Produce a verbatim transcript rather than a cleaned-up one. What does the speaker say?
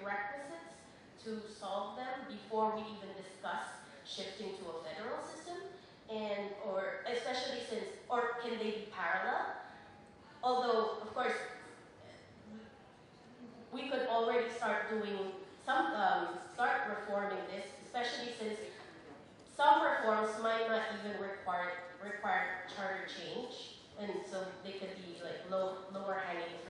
prerequisites to solve them before we even discuss shifting to a federal system, and or especially since, or can they be parallel? Although, of course, we could already start doing some, um, start reforming this, especially since some reforms might not even require require charter change, and so they could be like low, lower hanging